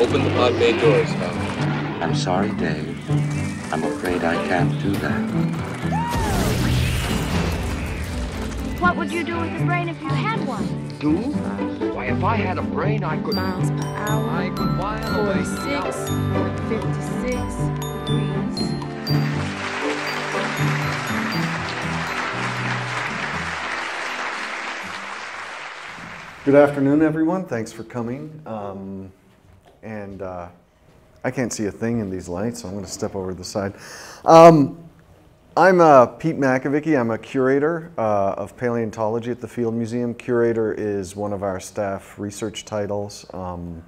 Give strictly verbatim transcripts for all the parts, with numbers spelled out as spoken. Open the pod bay doors, Tom. I'm sorry, Dave. I'm afraid I can't do that. What would you do with a brain if you had one? Do? Why, if I had a brain, I could... Miles per hour. I could while away. forty-six, fifty-six degrees. Good afternoon, everyone. Thanks for coming. Um, and uh, I can't see a thing in these lights, so I'm going to step over to the side. Um, I'm uh, Pete Makovicky. I'm a curator uh, of paleontology at the Field Museum. Curator is one of our staff research titles. Um,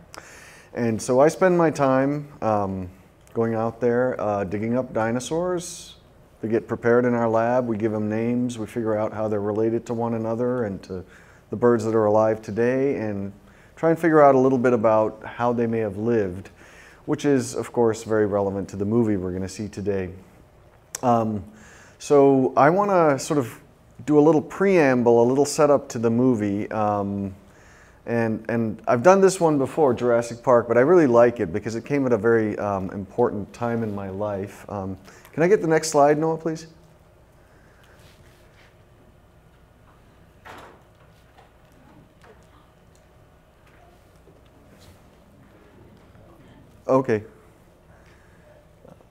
and so I spend my time um, going out there, uh, digging up dinosaurs. They get prepared in our lab. We give them names. We figure out how they're related to one another and to the birds that are alive today, and try and figure out a little bit about how they may have lived, which is, of course, very relevant to the movie we're going to see today. Um, so I want to sort of do a little preamble, a little setup to the movie. Um, and, and I've done this one before, Jurassic Park, but I really like it because it came at a very um, important time in my life. Um, can I get the next slide, Noah, please? Okay.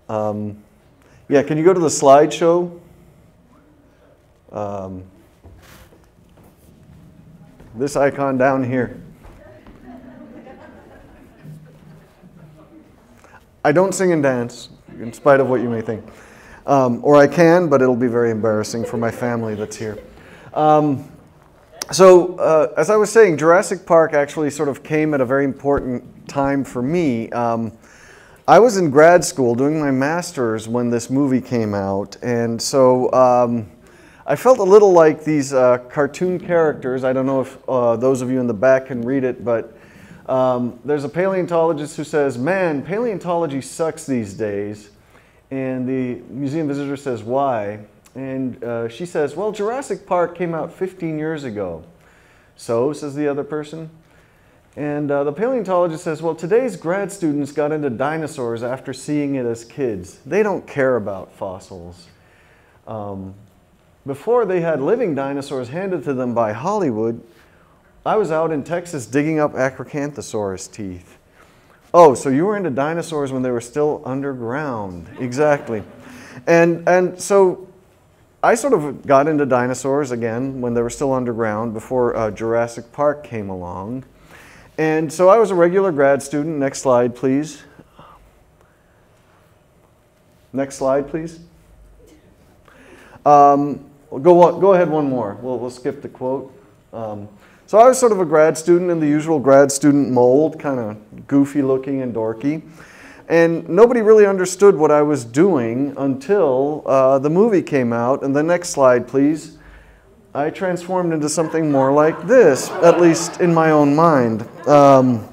Um, yeah, can you go to the slideshow? Um, this icon down here. I don't sing and dance, in spite of what you may think. Um, or I can, but it'll be very embarrassing for my family that's here. Um, So, uh, as I was saying, Jurassic Park actually sort of came at a very important time for me. Um, I was in grad school doing my master's when this movie came out, and so um, I felt a little like these uh, cartoon characters. I don't know if uh, those of you in the back can read it, but um, there's a paleontologist who says, "Man, paleontology sucks these days," and the museum visitor says, "Why?" And uh, she says, "Well, Jurassic Park came out fifteen years ago." "So," says the other person. And uh, the paleontologist says, "Well, today's grad students got into dinosaurs after seeing it as kids. They don't care about fossils. Um, before they had living dinosaurs handed to them by Hollywood, I was out in Texas digging up Acrocanthosaurus teeth." "Oh, so you were into dinosaurs when they were still underground." Exactly. And, and so, I sort of got into dinosaurs again when they were still underground before uh, Jurassic Park came along. And so I was a regular grad student. Next slide, please. Next slide, please. Um, go, on, go ahead one more. We'll, we'll skip the quote. Um, so I was sort of a grad student in the usual grad student mold, kind of goofy looking and dorky. And nobody really understood what I was doing until uh, the movie came out. And the next slide, please. I transformed into something more like this, at least in my own mind. Um,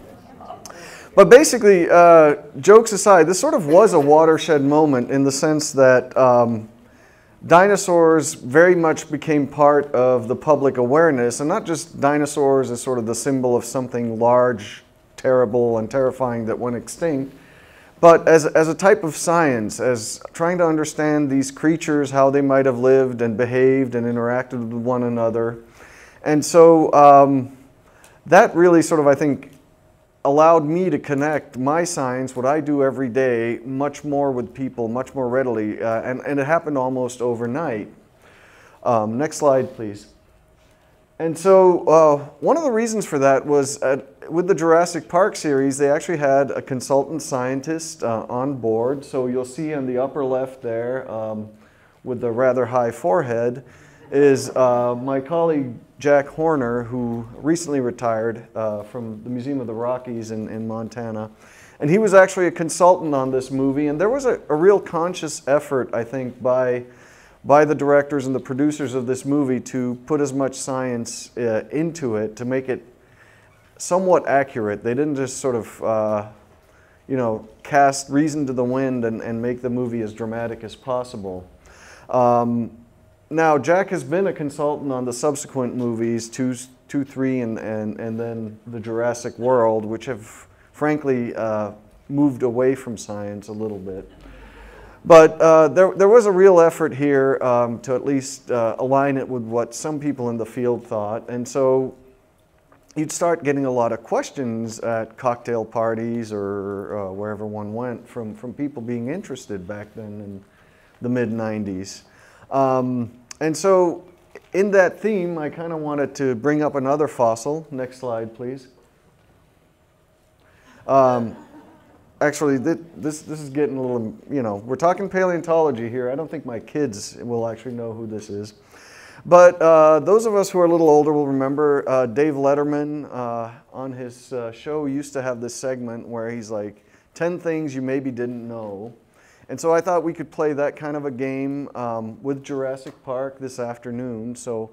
but basically, uh, jokes aside, this sort of was a watershed moment in the sense that um, dinosaurs very much became part of the public awareness, and not just dinosaurs as sort of the symbol of something large, terrible, and terrifying that went extinct, but as, as a type of science, as trying to understand these creatures, how they might have lived and behaved and interacted with one another. And so um, that really sort of, I think, allowed me to connect my science, what I do every day, much more with people, much more readily. Uh, and, and it happened almost overnight. Um, next slide, please. And so uh, one of the reasons for that was at, with the Jurassic Park series, they actually had a consultant scientist uh, on board. So you'll see on the upper left there, um, with the rather high forehead, is uh, my colleague Jack Horner, who recently retired uh, from the Museum of the Rockies in, in Montana. And he was actually a consultant on this movie. And there was a, a real conscious effort, I think, by by the directors and the producers of this movie to put as much science uh, into it, to make it somewhat accurate. They didn't just sort of, uh, you know, cast reason to the wind and, and make the movie as dramatic as possible. Um, now, Jack has been a consultant on the subsequent movies, two, two, three, and, and, and then the Jurassic World, which have, frankly, uh, moved away from science a little bit. But uh, there, there was a real effort here um, to at least uh, align it with what some people in the field thought. And so you'd start getting a lot of questions at cocktail parties or uh, wherever one went from, from people being interested back then in the mid nineties. Um, and so in that theme, I kind of wanted to bring up another fossil. Next slide, please. Um, Actually, this, this is getting a little, you know, we're talking paleontology here. I don't think my kids will actually know who this is. But uh, those of us who are a little older will remember uh, Dave Letterman uh, on his uh, show used to have this segment where he's like, ten things you maybe didn't know. And so I thought we could play that kind of a game um, with Jurassic Park this afternoon. So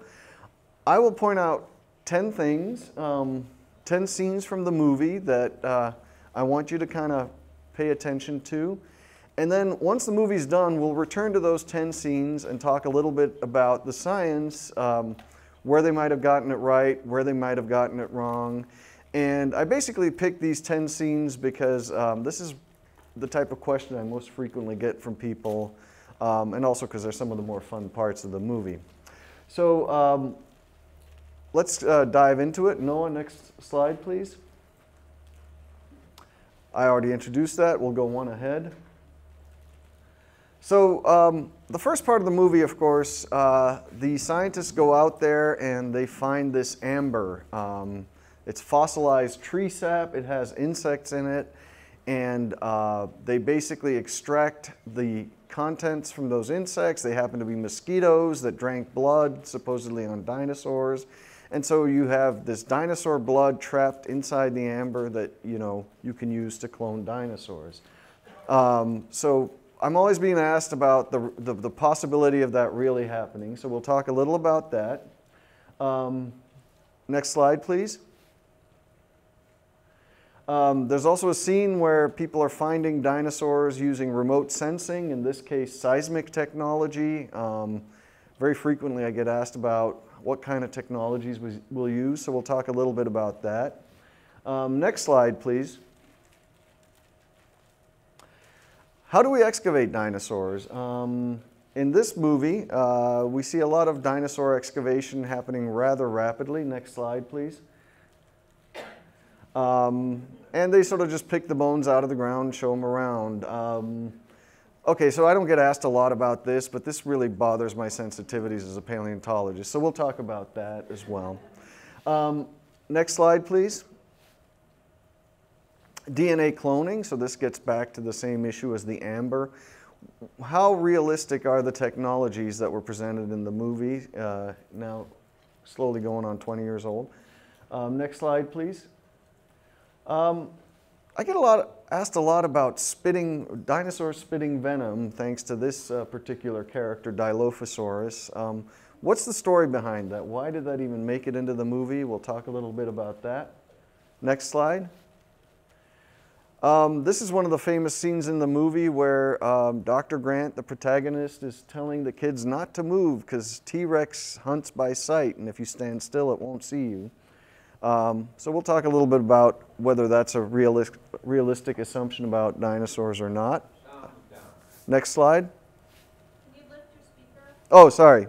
I will point out ten things, um, ten scenes from the movie that uh, I want you to kind of pay attention to. And then once the movie's done, we'll return to those ten scenes and talk a little bit about the science, um, where they might have gotten it right, where they might have gotten it wrong. And I basically picked these ten scenes because um, this is the type of question I most frequently get from people, um, and also because they're some of the more fun parts of the movie. So um, let's uh, dive into it. Noah, next slide, please. I already introduced that. We'll go one ahead. So um, the first part of the movie, of course, uh, the scientists go out there and they find this amber. Um, it's fossilized tree sap. It has insects in it. And uh, they basically extract the contents from those insects. They happen to be mosquitoes that drank blood, supposedly on dinosaurs. And so you have this dinosaur blood trapped inside the amber that, you know, you can use to clone dinosaurs. Um, so I'm always being asked about the, the, the possibility of that really happening. So we'll talk a little about that. Um, next slide, please. Um, there's also a scene where people are finding dinosaurs using remote sensing, in this case, seismic technology. Um, very frequently I get asked about what kind of technologies we, we'll use, so we'll talk a little bit about that. Um, next slide, please. How do we excavate dinosaurs? Um, in this movie, uh, we see a lot of dinosaur excavation happening rather rapidly. Next slide, please. Um, and they sort of just pick the bones out of the ground, show them around. Um, Okay, so I don't get asked a lot about this, but this really bothers my sensitivities as a paleontologist, so we'll talk about that as well. Um, next slide, please. D N A cloning, so this gets back to the same issue as the amber. How realistic are the technologies that were presented in the movie, uh, now slowly going on twenty years old? Um, next slide, please. Um, I get a lot of, asked a lot about spitting, dinosaurs spitting venom, thanks to this uh, particular character, Dilophosaurus. Um, what's the story behind that? Why did that even make it into the movie? We'll talk a little bit about that. Next slide. Um, this is one of the famous scenes in the movie where um, Doctor Grant, the protagonist, is telling the kids not to move because T Rex hunts by sight, and if you stand still, it won't see you. Um, so we'll talk a little bit about whether that's a realis realistic assumption about dinosaurs or not. Um, no. Next slide. Can you lift your speaker? Oh, sorry.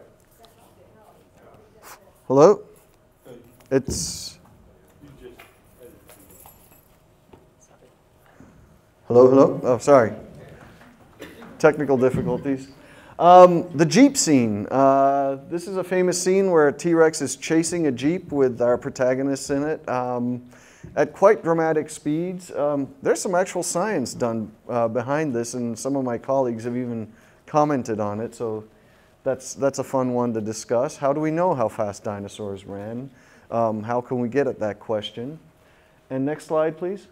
Hello? It's... Hello, hello? Oh, sorry. Technical difficulties. Um, the Jeep scene. Uh, this is a famous scene where a T Rex is chasing a Jeep with our protagonists in it um, at quite dramatic speeds. Um, there's some actual science done uh, behind this, and some of my colleagues have even commented on it, so that's, that's a fun one to discuss. How do we know how fast dinosaurs ran? Um, how can we get at that question? And next slide, please.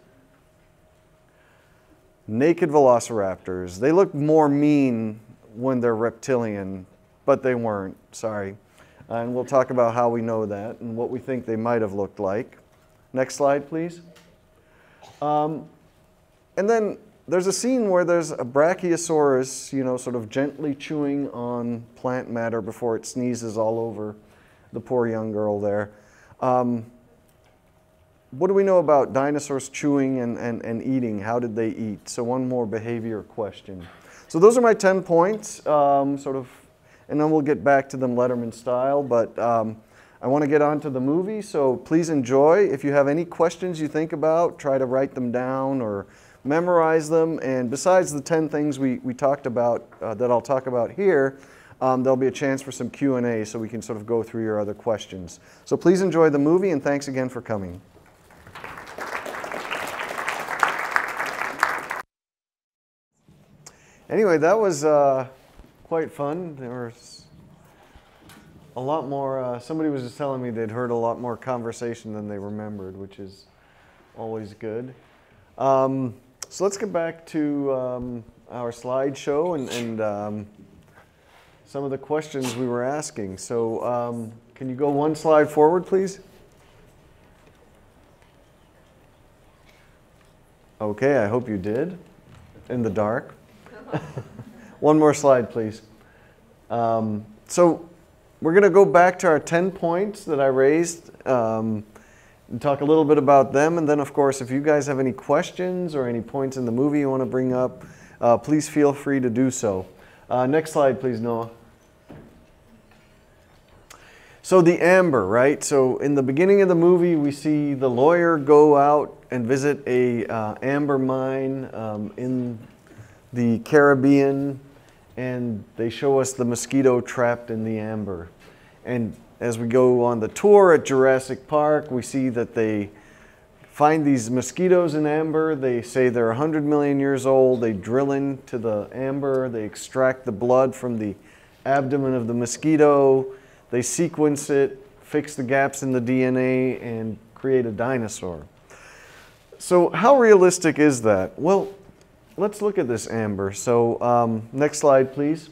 Naked velociraptors. They look more mean when they're reptilian, but they weren't, sorry. And we'll talk about how we know that and what we think they might have looked like. Next slide, please. Um, and then there's a scene where there's a Brachiosaurus, you know, sort of gently chewing on plant matter before it sneezes all over the poor young girl there. Um, what do we know about dinosaurs chewing and, and, and eating? How did they eat? So one more behavior question. So those are my ten points, um, sort of, and then we'll get back to them Letterman style, but um, I want to get on to the movie, so please enjoy. If you have any questions you think about, try to write them down or memorize them, and besides the ten things we, we talked about, uh, that I'll talk about here, um, there'll be a chance for some Q and A so we can sort of go through your other questions. So please enjoy the movie, and thanks again for coming. Anyway, that was uh, quite fun. There was a lot more, uh, somebody was just telling me they'd heard a lot more conversation than they remembered, which is always good. Um, so let's get back to um, our slideshow and, and um, some of the questions we were asking. So um, can you go one slide forward, please? Okay, I hope you did, in the dark. One more slide, please. Um, so we're going to go back to our ten points that I raised um, and talk a little bit about them. And then, of course, if you guys have any questions or any points in the movie you want to bring up, uh, please feel free to do so. Uh, next slide, please, Noah. So the amber, right? So in the beginning of the movie, we see the lawyer go out and visit a uh, amber mine um, in the Caribbean, and they show us the mosquito trapped in the amber. And as we go on the tour at Jurassic Park, we see that they find these mosquitoes in amber. They say they're one hundred million years old. They drill into the amber. They extract the blood from the abdomen of the mosquito. They sequence it, fix the gaps in the D N A, and create a dinosaur. So how realistic is that? Well, let's look at this amber. So um, next slide, please.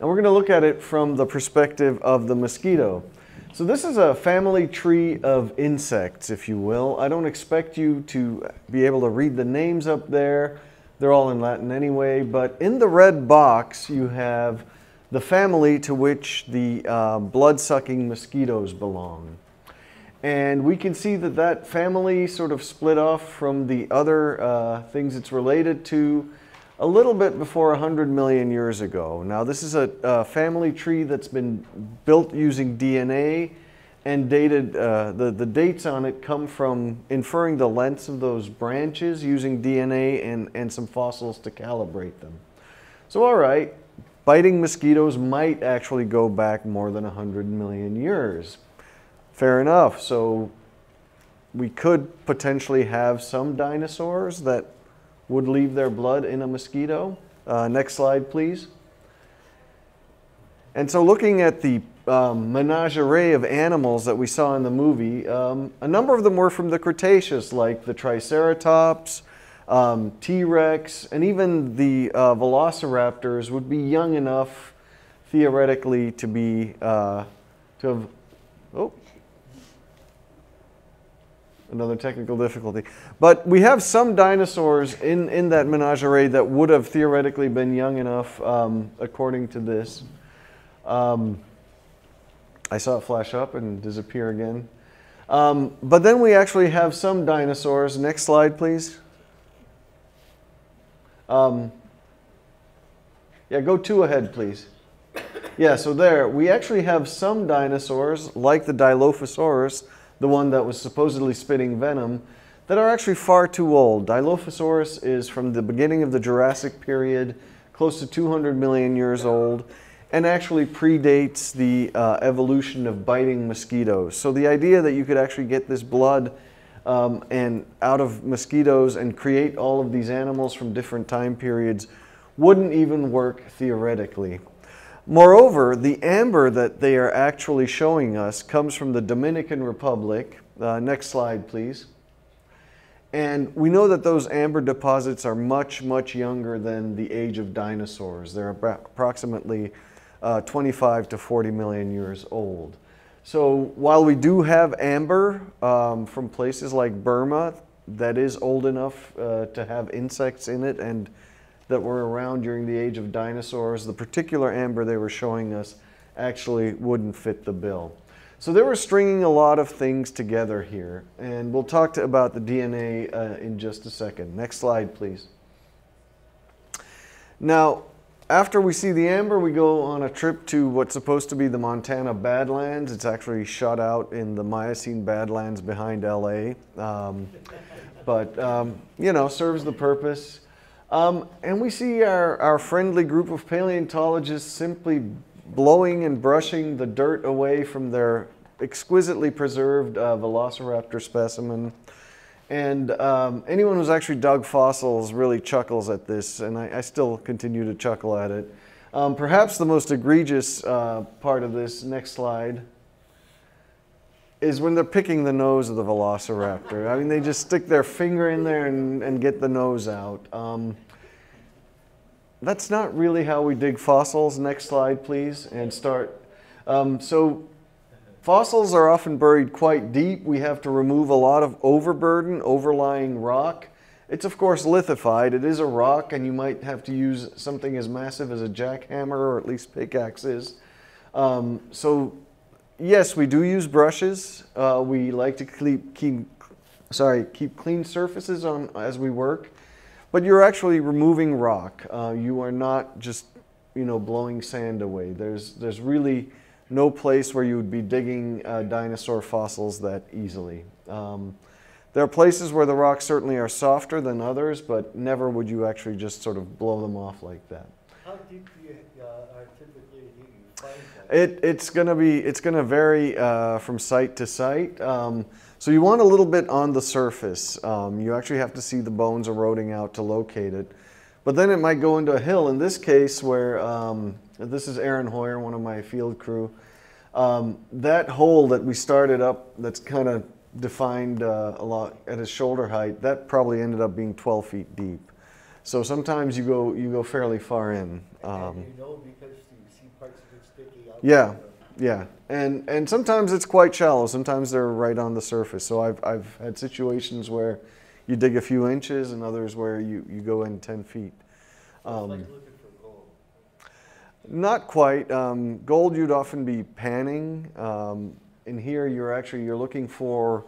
And we're going to look at it from the perspective of the mosquito. So this is a family tree of insects, if you will. I don't expect you to be able to read the names up there. They're all in Latin anyway. But in the red box, you have the family to which the uh, blood-sucking mosquitoes belong. And we can see that that family sort of split off from the other uh, things it's related to a little bit before one hundred million years ago. Now this is a, a family tree that's been built using D N A and dated, uh, the, the dates on it come from inferring the lengths of those branches using D N A and, and some fossils to calibrate them. So all right, biting mosquitoes might actually go back more than one hundred million years. Fair enough, so we could potentially have some dinosaurs that would leave their blood in a mosquito. Uh, next slide, please. And so looking at the um, menagerie of animals that we saw in the movie, um, a number of them were from the Cretaceous, like the Triceratops, um, T-Rex, and even the uh, Velociraptors would be young enough, theoretically, to be, uh, to have, oh, another technical difficulty. But we have some dinosaurs in, in that menagerie that would have theoretically been young enough, um, according to this. Um, I saw it flash up and disappear again. Um, but then we actually have some dinosaurs. Next slide, please. Um, yeah, go two ahead, please. Yeah, so there, we actually have some dinosaurs, like the Dilophosaurus, the one that was supposedly spitting venom, that are actually far too old. Dilophosaurus is from the beginning of the Jurassic period, close to two hundred million years old, and actually predates the uh, evolution of biting mosquitoes. So the idea that you could actually get this blood um, and out of mosquitoes and create all of these animals from different time periods wouldn't even work theoretically. Moreover, the amber that they are actually showing us comes from the Dominican Republic. Uh, next slide, please. And we know that those amber deposits are much, much younger than the age of dinosaurs. They're approximately uh, twenty-five to forty million years old. So while we do have amber um, from places like Burma that is old enough uh, to have insects in it and that were around during the age of dinosaurs, the particular amber they were showing us actually wouldn't fit the bill. So they were stringing a lot of things together here, and we'll talk to, about the D N A uh, in just a second. Next slide, please. Now, after we see the amber, we go on a trip to what's supposed to be the Montana Badlands. It's actually shot out in the Miocene Badlands behind L A, um, but, um, you know, serves the purpose. Um, and we see our, our friendly group of paleontologists simply blowing and brushing the dirt away from their exquisitely preserved uh, Velociraptor specimen. And um, anyone who's actually dug fossils really chuckles at this, and I, I still continue to chuckle at it. Um, perhaps the most egregious uh, part of this, next slide, is when they're picking the nose of the Velociraptor. I mean, they just stick their finger in there and, and get the nose out. Um, that's not really how we dig fossils. Next slide, please, and start. Um, so. Fossils are often buried quite deep. We have to remove a lot of overburden, overlying rock. It's of course lithified. It is a rock, and you might have to use something as massive as a jackhammer, or at least pickaxes. Um, so yes, we do use brushes. Uh, we like to keep, keep, sorry, keep clean surfaces on as we work, but you're actually removing rock. Uh, you are not just, you know, blowing sand away. There's, there's really no place where you would be digging uh, dinosaur fossils that easily. Um, there are places where the rocks certainly are softer than others, but never would you actually just sort of blow them off like that. How deep do you uh, are typically you find that? It, it's going to be it's going to vary uh, from site to site. Um, so you want a little bit on the surface. Um, you actually have to see the bones eroding out to locate it. But then it might go into a hill. In this case, where um, this is Aaron Hoyer, one of my field crew, um, that hole that we started up, that's kind of defined uh, a lot at his shoulder height, that probably ended up being twelve feet deep. So sometimes you go you go fairly far in. Um, and you know, because you see parts of it sticking out. Yeah, yeah, and and sometimes it's quite shallow. Sometimes they're right on the surface. So I've I've had situations where you dig a few inches, and others where you, you go in ten feet. Um, it's like looking for gold. Not quite. Um, gold, you'd often be panning. Um, in here, you're actually you're looking for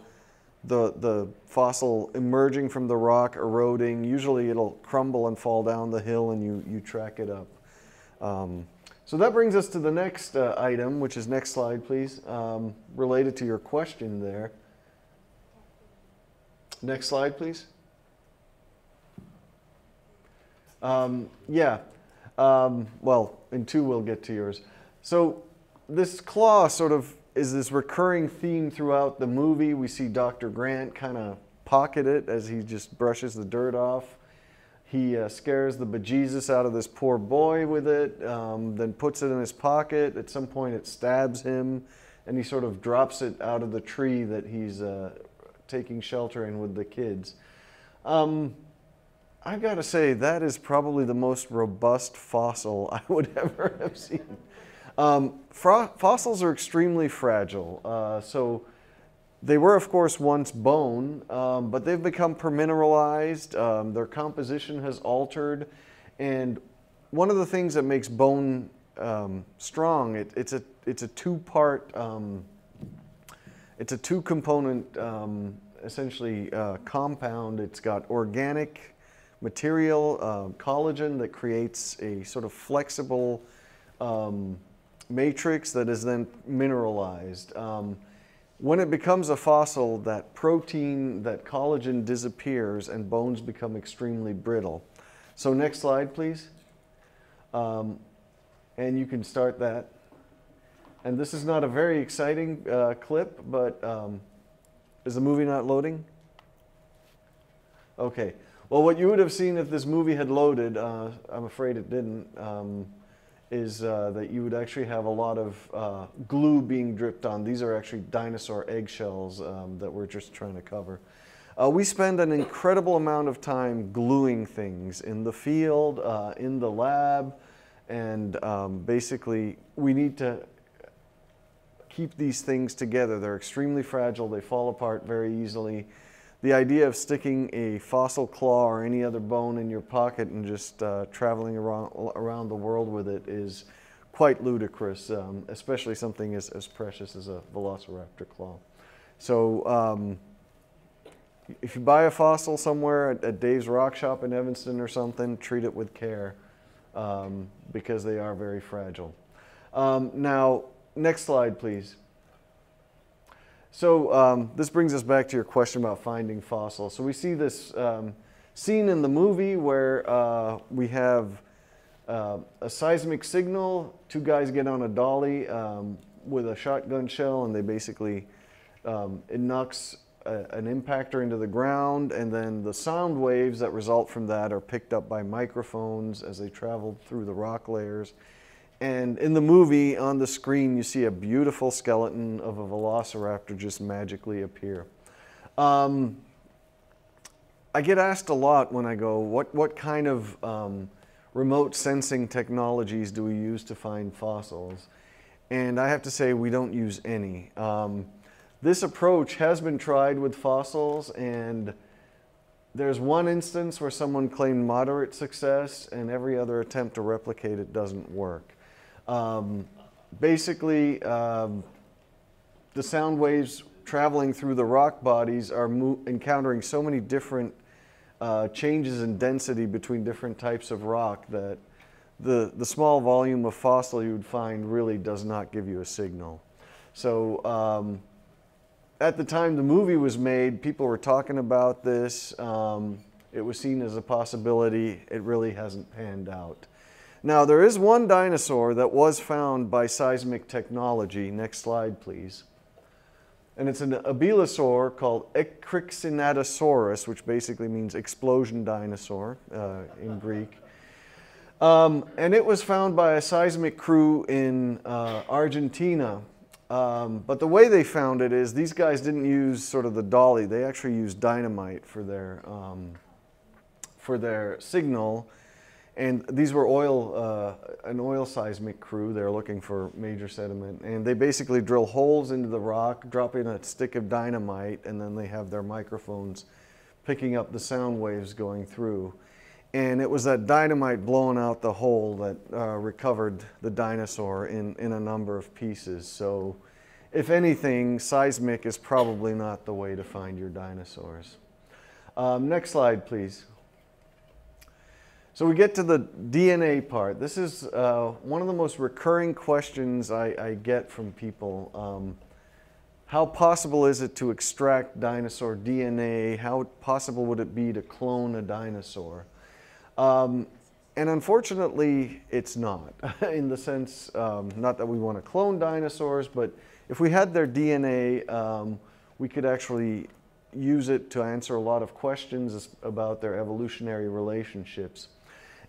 the, the fossil emerging from the rock, eroding. Usually it'll crumble and fall down the hill, and you, you track it up. Um, so that brings us to the next uh, item, which is next slide, please, um, related to your question there. Next slide, please. Um, yeah, um, well, in two we'll get to yours. So this claw sort of is this recurring theme throughout the movie. We see Doctor Grant kind of pocket it as he just brushes the dirt off. He uh, scares the bejesus out of this poor boy with it, um, then puts it in his pocket. At some point it stabs him, and he sort of drops it out of the tree that he's uh, taking shelter in with the kids. Um, I've got to say, that is probably the most robust fossil I would ever have seen. Um, fossils are extremely fragile. Uh, so they were, of course, once bone, um, but they've become permineralized. Um, their composition has altered. And one of the things that makes bone um, strong, it, it's a, it's a two-part um, It's a two-component, um, essentially, uh, compound. It's got organic material, uh, collagen, that creates a sort of flexible um, matrix that is then mineralized. Um, when it becomes a fossil, that protein, that collagen disappears, and bones become extremely brittle. So next slide, please. Um, and you can start that. And this is not a very exciting uh, clip, but um, is the movie not loading? Okay. Well, what you would have seen if this movie had loaded, uh, I'm afraid it didn't, um, is uh, that you would actually have a lot of uh, glue being dripped on. These are actually dinosaur eggshells um, that we're just trying to cover. Uh, we spend an incredible amount of time gluing things in the field, uh, in the lab, and um, basically we need to keep these things together. They're extremely fragile. They fall apart very easily. The idea of sticking a fossil claw or any other bone in your pocket and just uh, traveling around, around the world with it is quite ludicrous, um, especially something as, as precious as a Velociraptor claw. So um, if you buy a fossil somewhere at, at Dave's Rock Shop in Evanston or something, treat it with care um, because they are very fragile. Um, now, next slide, please. So um, this brings us back to your question about finding fossils. So we see this um, scene in the movie where uh, we have uh, a seismic signal. Two guys get on a dolly um, with a shotgun shell, and they basically, um, it knocks a, an impactor into the ground, and then the sound waves that result from that are picked up by microphones as they travel through the rock layers. And in the movie, on the screen, you see a beautiful skeleton of a velociraptor just magically appear. Um, I get asked a lot when I go, what, what kind of um, remote sensing technologies do we use to find fossils? And I have to say, we don't use any. Um, this approach has been tried with fossils, and there's one instance where someone claimed moderate success, and every other attempt to replicate it doesn't work. Um, basically, um, the sound waves traveling through the rock bodies are mo encountering so many different uh, changes in density between different types of rock that the, the small volume of fossil you would find really does not give you a signal. So um, at the time the movie was made, people were talking about this. Um, it was seen as a possibility. It really hasn't panned out. Now, there is one dinosaur that was found by seismic technology. Next slide, please. And it's an abelisaur called Ekrixinatosaurus, which basically means explosion dinosaur uh, in Greek. Um, and it was found by a seismic crew in uh, Argentina. Um, but the way they found it is these guys didn't use sort of the dolly. They actually used dynamite for their, um, for their signal. And these were oil, uh, an oil seismic crew. They're looking for major sediment. And they basically drill holes into the rock, drop in a stick of dynamite, and then they have their microphones picking up the sound waves going through. And it was that dynamite blowing out the hole that uh, recovered the dinosaur in, in a number of pieces. So if anything, seismic is probably not the way to find your dinosaurs. Um, next slide, please. So we get to the D N A part. This is uh, one of the most recurring questions I, I get from people. Um, how possible is it to extract dinosaur D N A? How possible would it be to clone a dinosaur? Um, and unfortunately, it's not. In the sense, um, not that we want to clone dinosaurs, but if we had their D N A, um, we could actually use it to answer a lot of questions about their evolutionary relationships.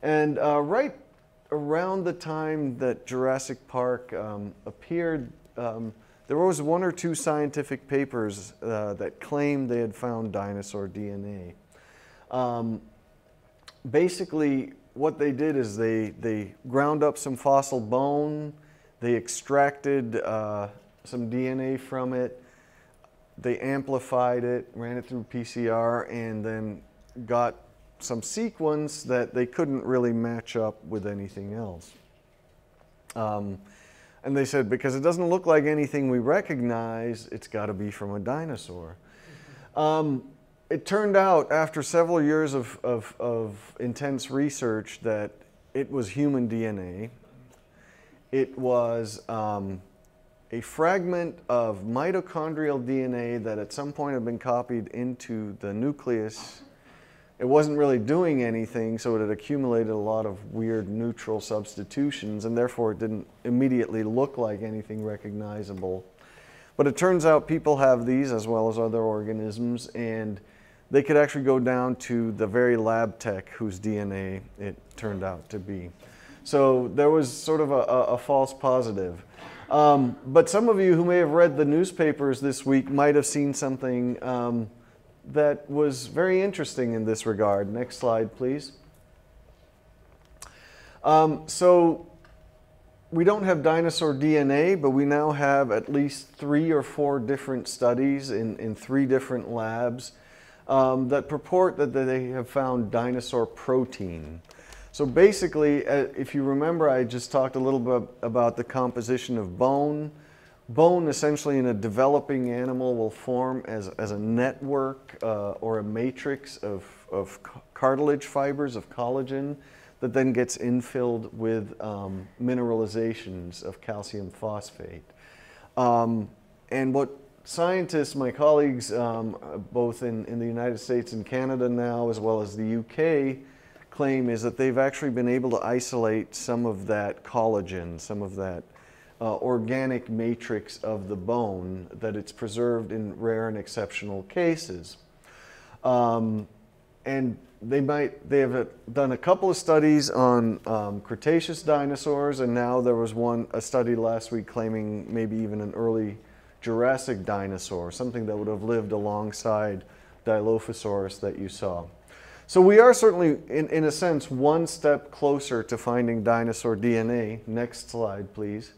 And uh, right around the time that Jurassic Park um, appeared, um, there was one or two scientific papers uh, that claimed they had found dinosaur D N A. Um, basically, what they did is they, they ground up some fossil bone, they extracted uh, some D N A from it, they amplified it, ran it through P C R, and then got some sequence that they couldn't really match up with anything else. Um, and they said, because it doesn't look like anything we recognize, it's got to be from a dinosaur. Um, it turned out, after several years of, of, of intense research, that it was human D N A. It was um, a fragment of mitochondrial D N A that at some point had been copied into the nucleus. It wasn't really doing anything, so it had accumulated a lot of weird neutral substitutions, and therefore it didn't immediately look like anything recognizable. But it turns out people have these as well as other organisms, and they could actually go down to the very lab tech whose D N A it turned out to be. So there was sort of a, a, a false positive. Um, but some of you who may have read the newspapers this week might have seen something um, that was very interesting in this regard. Next slide, please. Um, so we don't have dinosaur D N A, but we now have at least three or four different studies in, in three different labs um, that purport that they have found dinosaur protein. So basically, if you remember, I just talked a little bit about the composition of bone. Bone essentially in a developing animal will form as, as a network uh, or a matrix of, of cartilage fibers, of collagen, that then gets infilled with um, mineralizations of calcium phosphate. Um, and what scientists, my colleagues, um, both in, in the United States and Canada now, as well as the U K, claim is that they've actually been able to isolate some of that collagen, some of that uh, organic matrix of the bone, that it's preserved in rare and exceptional cases. Um, and they might, they have done a couple of studies on um, Cretaceous dinosaurs, and now there was one, a study last week claiming maybe even an early Jurassic dinosaur, something that would have lived alongside Dilophosaurus that you saw. So we are certainly, in, in a sense, one step closer to finding dinosaur D N A. Next slide, please.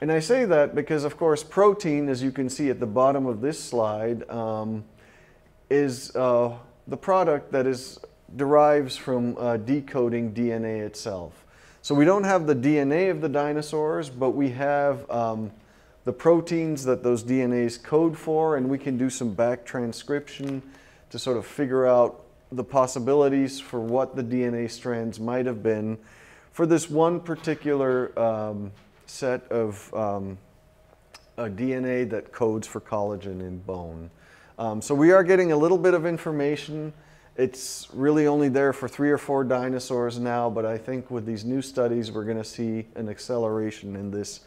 And I say that because, of course, protein, as you can see at the bottom of this slide, um, is uh, the product that is, derives from uh, decoding D N A itself. So we don't have the D N A of the dinosaurs, but we have um, the proteins that those D N As code for, and we can do some back transcription to sort of figure out the possibilities for what the D N A strands might have been for this one particular um, set of um, a D N A that codes for collagen in bone. Um, so we are getting a little bit of information. It's really only there for three or four dinosaurs now, but I think with these new studies, we're going to see an acceleration in this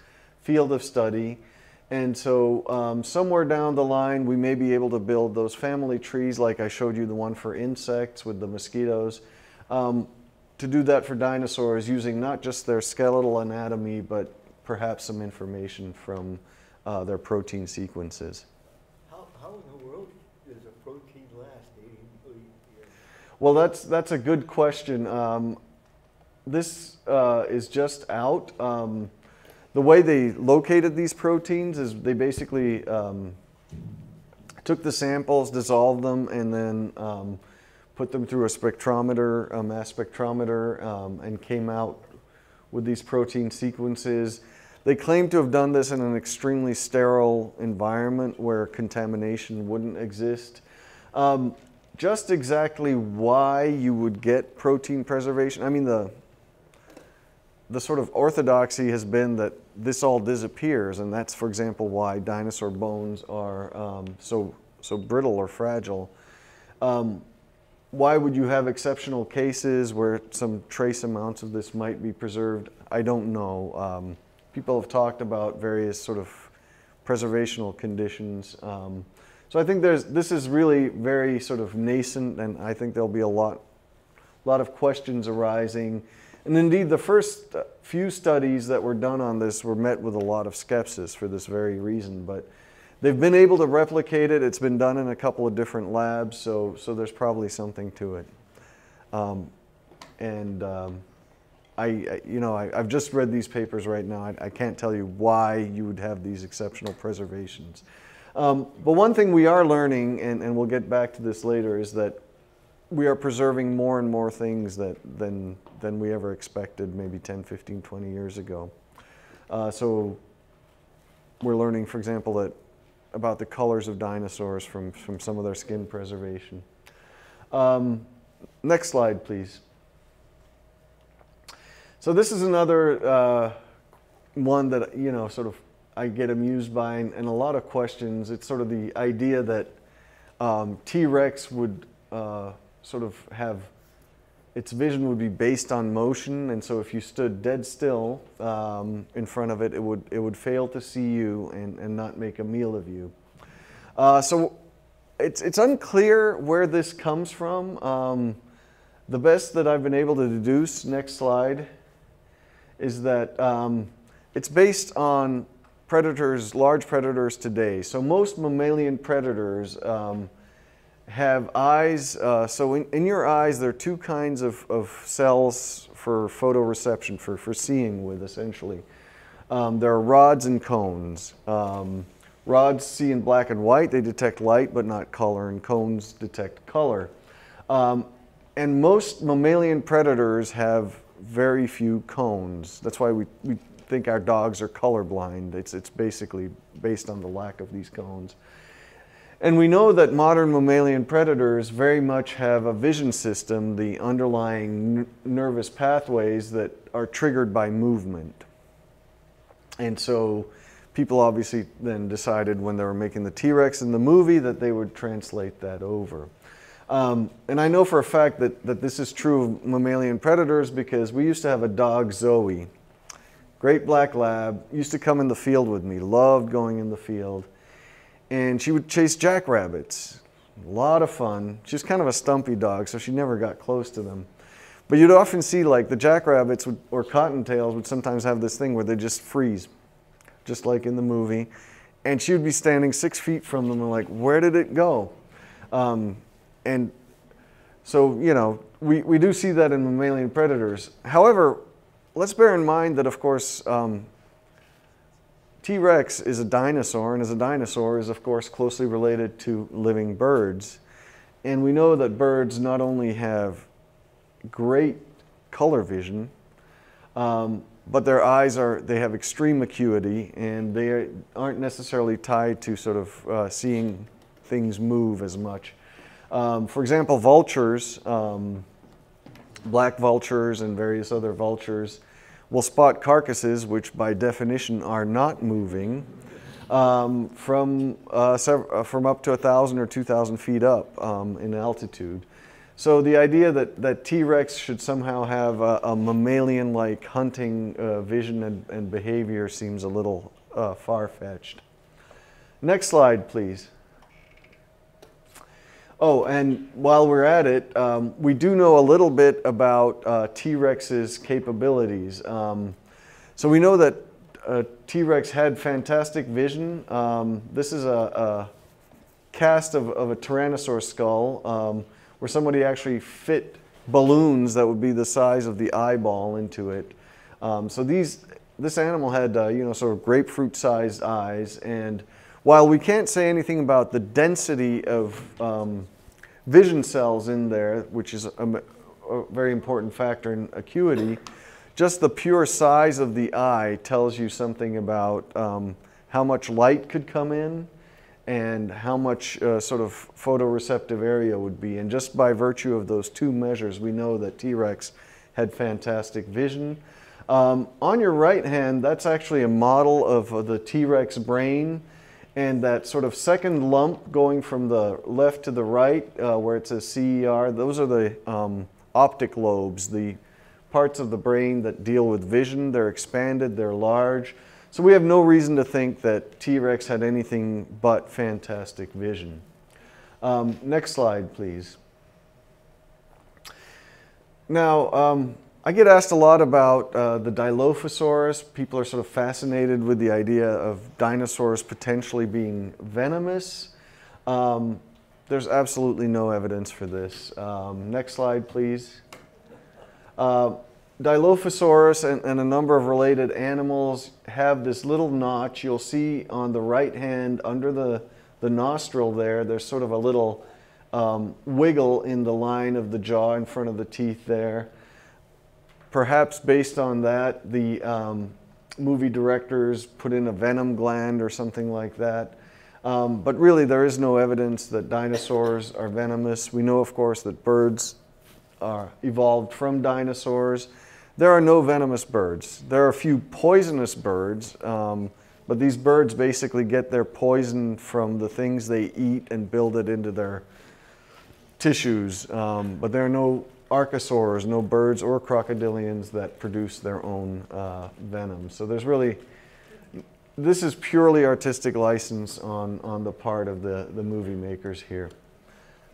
field of study. And so um, somewhere down the line, we may be able to build those family trees like I showed you, the one for insects with the mosquitoes, um, to do that for dinosaurs using not just their skeletal anatomy, but perhaps some information from uh, their protein sequences. How, how in the world does a protein last eighty, eighty years? Well, that's, that's a good question. Um, this uh, is just out. Um, The way they located these proteins is they basically um, took the samples, dissolved them, and then um, put them through a spectrometer, a mass spectrometer, um, and came out with these protein sequences. They claim to have done this in an extremely sterile environment where contamination wouldn't exist. Um, just exactly why you would get protein preservation, I mean, the The sort of orthodoxy has been that this all disappears, and that's, for example, why dinosaur bones are um, so, so brittle or fragile. Um, why would you have exceptional cases where some trace amounts of this might be preserved? I don't know. Um, people have talked about various sort of preservational conditions. Um, so I think there's, this is really very sort of nascent, and I think there'll be a lot, lot of questions arising. And indeed, the first few studies that were done on this were met with a lot of skepsis for this very reason, but they've been able to replicate it. It's been done in a couple of different labs, so, so there's probably something to it. Um, and um, I, I, you know, I, I've just read these papers right now. I, I can't tell you why you would have these exceptional preservations. Um, but one thing we are learning, and, and we'll get back to this later, is that we are preserving more and more things that than than we ever expected maybe ten, fifteen, twenty years ago. Uh, so we're learning, for example, that about the colors of dinosaurs from, from some of their skin preservation. Um, next slide, please. So this is another uh, one that, you know, sort of I get amused by and, and a lot of questions. It's sort of the idea that um, T-Rex would uh, sort of have its vision would be based on motion, and so if you stood dead still um, in front of it, it would, it would fail to see you and, and not make a meal of you. Uh, so it's, it's unclear where this comes from. Um, the best that I've been able to deduce, next slide, is that um, it's based on predators, large predators today. So most mammalian predators um, have eyes, uh, so in, in your eyes there are two kinds of, of cells for photoreception, for, for seeing with essentially. Um, there are rods and cones. Um, rods see in black and white, they detect light but not color, and cones detect color. Um, And most mammalian predators have very few cones. That's why we, we think our dogs are colorblind. It's, it's basically based on the lack of these cones. And we know that modern mammalian predators very much have a vision system, the underlying nervous pathways that are triggered by movement. And so people obviously then decided when they were making the T-Rex in the movie that they would translate that over. Um, and I know for a fact that, that this is true of mammalian predators because we used to have a dog, Zoe, great black lab, used to come in the field with me, loved going in the field. And she would chase jackrabbits, a lot of fun. She's kind of a stumpy dog, so she never got close to them. But you'd often see like the jackrabbits would, or cottontails would sometimes have this thing where they just freeze, just like in the movie. And she would be standing six feet from them and like, where did it go? Um, and so, you know, we, we do see that in mammalian predators. However, let's bear in mind that, of course, um, T-Rex is a dinosaur, and as a dinosaur is, of course, closely related to living birds. And we know that birds not only have great color vision, um, but their eyes are, they have extreme acuity, and they aren't necessarily tied to sort of uh, seeing things move as much. Um, for example, vultures, um, black vultures and various other vultures, will spot carcasses, which by definition are not moving, um, from, uh, from up to one thousand or two thousand feet up um, in altitude. So the idea that, that T-Rex should somehow have a, a mammalian-like hunting uh, vision and, and behavior seems a little uh, far-fetched. Next slide, please. Oh, and while we're at it, um, we do know a little bit about uh, T-Rex's capabilities. Um, so we know that uh, T-Rex had fantastic vision. Um, this is a, a cast of, of a tyrannosaur skull um, where somebody actually fit balloons that would be the size of the eyeball into it. Um, so these, this animal had uh, you know, sort of grapefruit-sized eyes, and while we can't say anything about the density of um, vision cells in there, which is a, a very important factor in acuity, just the pure size of the eye tells you something about um, how much light could come in and how much uh, sort of photoreceptive area would be. And just by virtue of those two measures, we know that T-Rex had fantastic vision. Um, on your right hand, that's actually a model of the T-Rex brain. And that sort of second lump going from the left to the right, uh, where it says C E R, those are the um, optic lobes, the parts of the brain that deal with vision. They're expanded, they're large. So we have no reason to think that T-Rex had anything but fantastic vision. Um, next slide, please. Now, um, I get asked a lot about uh, the Dilophosaurus. People are sort of fascinated with the idea of dinosaurs potentially being venomous. Um, there's absolutely no evidence for this. Um, next slide, please. Uh, Dilophosaurus and, and a number of related animals have this little notch. You'll see on the right hand under the, the nostril there, there's sort of a little um, wiggle in the line of the jaw in front of the teeth there. Perhaps based on that, the um, movie directors put in a venom gland or something like that. Um, but really, there is no evidence that dinosaurs are venomous. We know, of course, that birds are evolved from dinosaurs. There are no venomous birds. There are a few poisonous birds, um, but these birds basically get their poison from the things they eat and build it into their tissues. Um, but there are no Archosaurs, no birds or crocodilians that produce their own uh, venom. So there's really, this is purely artistic license on, on the part of the, the movie makers here.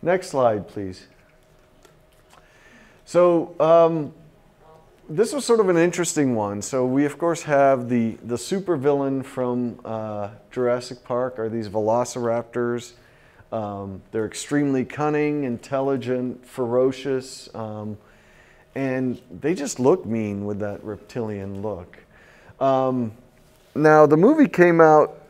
Next slide, please. So um, this was sort of an interesting one. So we, of course, have the, the supervillain from uh, Jurassic Park are these Velociraptors. Um, they're extremely cunning, intelligent, ferocious, um, and they just look mean with that reptilian look. Um, now, the movie came out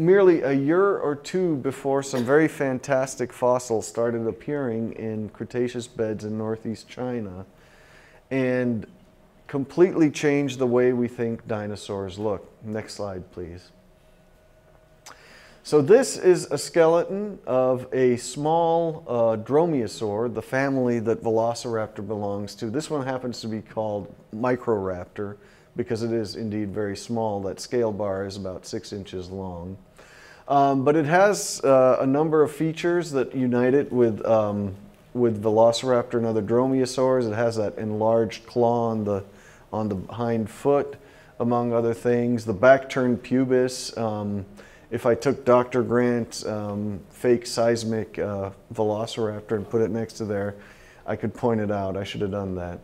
merely a year or two before some very fantastic fossils started appearing in Cretaceous beds in northeast China and completely changed the way we think dinosaurs look. Next slide, please. So this is a skeleton of a small uh, dromaeosaur, the family that Velociraptor belongs to. This one happens to be called Microraptor because it is indeed very small. That scale bar is about six inches long. Um, but it has uh, a number of features that unite it with, um, with Velociraptor and other dromaeosaurs. It has that enlarged claw on the, on the hind foot, among other things. The back-turned pubis. Um, If I took Doctor Grant's um, fake seismic uh, Velociraptor and put it next to there, I could point it out. I should have done that.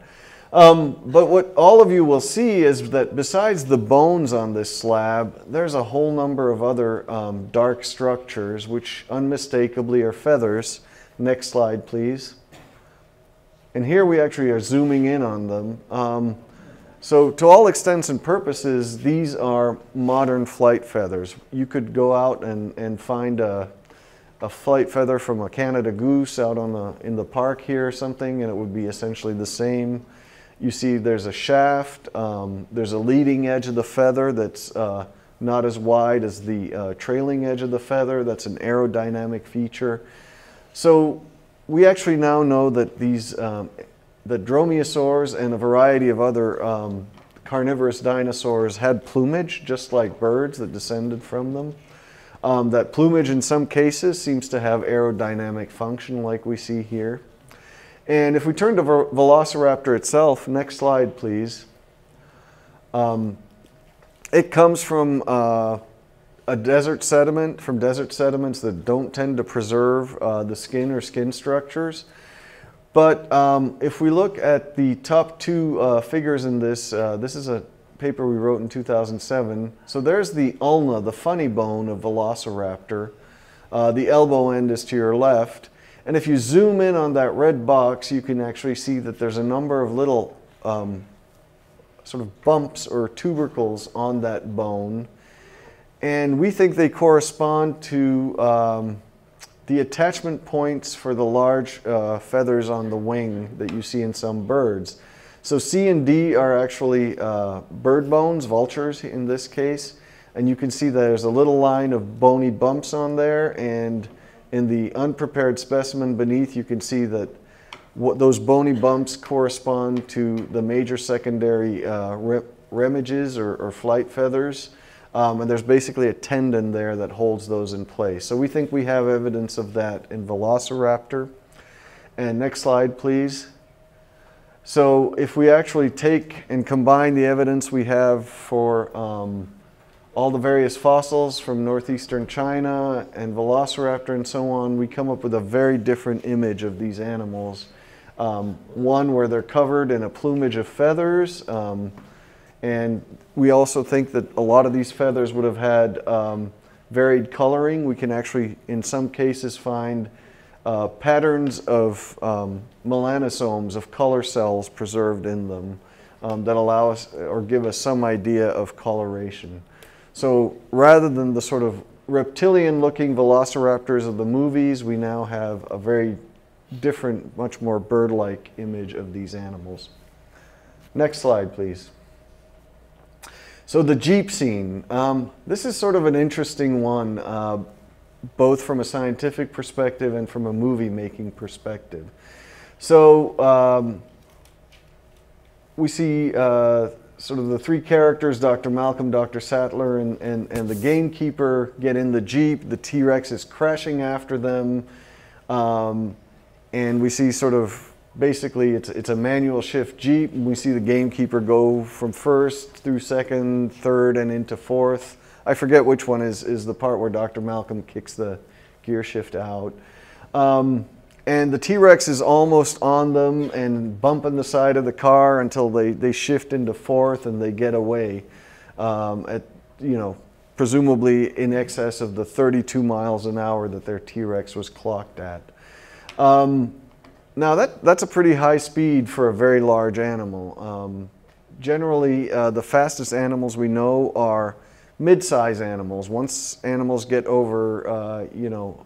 Um, but what all of you will see is that besides the bones on this slab, there's a whole number of other um, dark structures which unmistakably are feathers. Next slide, please. And here we actually are zooming in on them. Um, So to all extents and purposes, these are modern flight feathers. You could go out and, and find a, a flight feather from a Canada goose out on the, in the park here or something, and it would be essentially the same. You see there's a shaft, um, there's a leading edge of the feather that's uh, not as wide as the uh, trailing edge of the feather. That's an aerodynamic feature. So we actually now know that these um, the dromaeosaurs and a variety of other um, carnivorous dinosaurs had plumage, just like birds that descended from them. Um, that plumage in some cases seems to have aerodynamic function like we see here. And if we turn to Velociraptor itself, next slide please. Um, it comes from uh, a desert sediment, from desert sediments that don't tend to preserve uh, the skin or skin structures. But um, if we look at the top two uh, figures in this, uh, this is a paper we wrote in two thousand seven. So there's the ulna, the funny bone of Velociraptor. Uh, the elbow end is to your left. And if you zoom in on that red box, you can actually see that there's a number of little um, sort of bumps or tubercles on that bone. And we think they correspond to um, the attachment points for the large uh, feathers on the wing that you see in some birds. So C and D are actually uh, bird bones, vultures in this case. And you can see there's a little line of bony bumps on there. And in the unprepared specimen beneath, you can see that what those bony bumps correspond to the major secondary uh, re remiges or, or flight feathers. Um, and there's basically a tendon there that holds those in place. So we think we have evidence of that in Velociraptor. And next slide, please. So if we actually take and combine the evidence we have for um, all the various fossils from northeastern China and Velociraptor and so on, we come up with a very different image of these animals. Um, one where they're covered in a plumage of feathers. Um, And we also think that a lot of these feathers would have had um, varied coloring. We can actually, in some cases, find uh, patterns of um, melanosomes, of color cells preserved in them um, that allow us or give us some idea of coloration. So rather than the sort of reptilian-looking velociraptors of the movies, we now have a very different, much more bird-like image of these animals. Next slide, please. So the Jeep scene, um, this is sort of an interesting one, uh, both from a scientific perspective and from a movie-making perspective. So um, we see uh, sort of the three characters, Doctor Malcolm, Doctor Sattler, and, and, and the gamekeeper get in the Jeep. The T-Rex is crashing after them, um, and we see sort of basically, it's, it's a manual shift Jeep. We see the gamekeeper go from first through second, third, and into fourth. I forget which one is, is the part where Doctor Malcolm kicks the gear shift out. Um, and the T-Rex is almost on them and bumping the side of the car until they, they shift into fourth and they get away um, at, you know, presumably in excess of the thirty-two miles an hour that their T-Rex was clocked at. Um, Now that, that's a pretty high speed for a very large animal. Um, generally, uh, the fastest animals we know are mid-size animals. Once animals get over, uh, you know,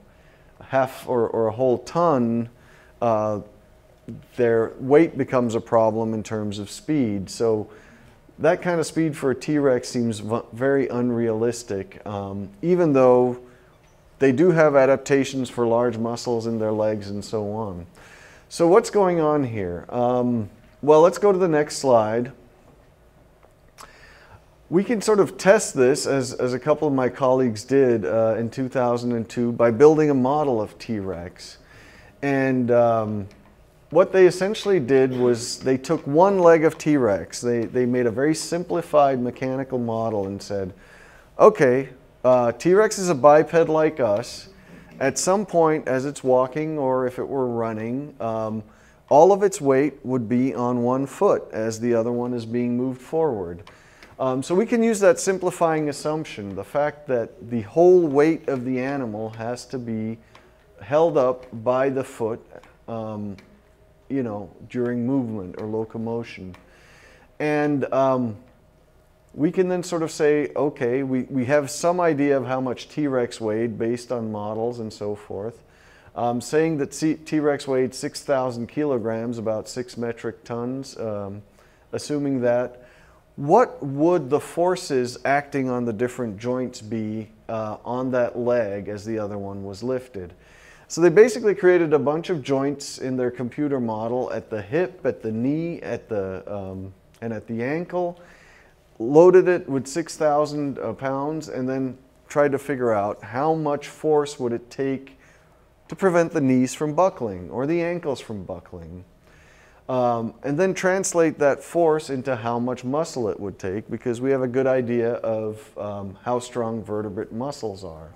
half or, or a whole ton, uh, their weight becomes a problem in terms of speed. So that kind of speed for a T-Rex seems very unrealistic, um, even though they do have adaptations for large muscles in their legs and so on. So what's going on here? Um, well, let's go to the next slide. We can sort of test this, as, as a couple of my colleagues did uh, in two thousand two, by building a model of T-Rex. And um, what they essentially did was they took one leg of T-Rex. They, they made a very simplified mechanical model and said, okay, uh, T-Rex is a biped like us. At some point, as it's walking or if it were running, um, all of its weight would be on one foot as the other one is being moved forward. Um, so we can use that simplifying assumption, the fact that the whole weight of the animal has to be held up by the foot, um, you know, during movement or locomotion. And um, we can then sort of say, okay, we, we have some idea of how much T-Rex weighed based on models and so forth. Um, saying that T-Rex weighed six thousand kilograms, about six metric tons, um, assuming that, what would the forces acting on the different joints be uh, on that leg as the other one was lifted? So they basically created a bunch of joints in their computer model at the hip, at the knee, at the, um, and at the ankle, loaded it with six thousand uh, pounds, and then tried to figure out how much force would it take to prevent the knees from buckling or the ankles from buckling. Um, and then translate that force into how much muscle it would take, because we have a good idea of um, how strong vertebrate muscles are.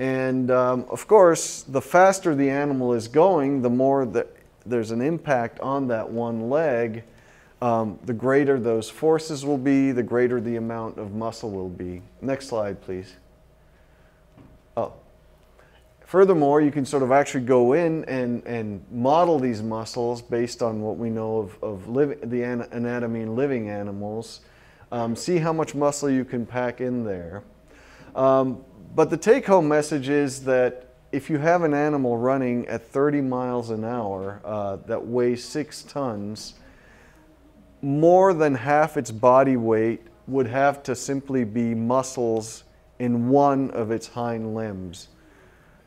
And um, of course, the faster the animal is going, the more that there's an impact on that one leg, um, the greater those forces will be, the greater the amount of muscle will be. Next slide, please. Oh. Furthermore, you can sort of actually go in and, and model these muscles based on what we know of, of live, the an, anatomy in living animals. Um, see how much muscle you can pack in there. Um, but the take-home message is that if you have an animal running at thirty miles an hour uh, that weighs six tons, more than half its body weight would have to simply be muscles in one of its hind limbs.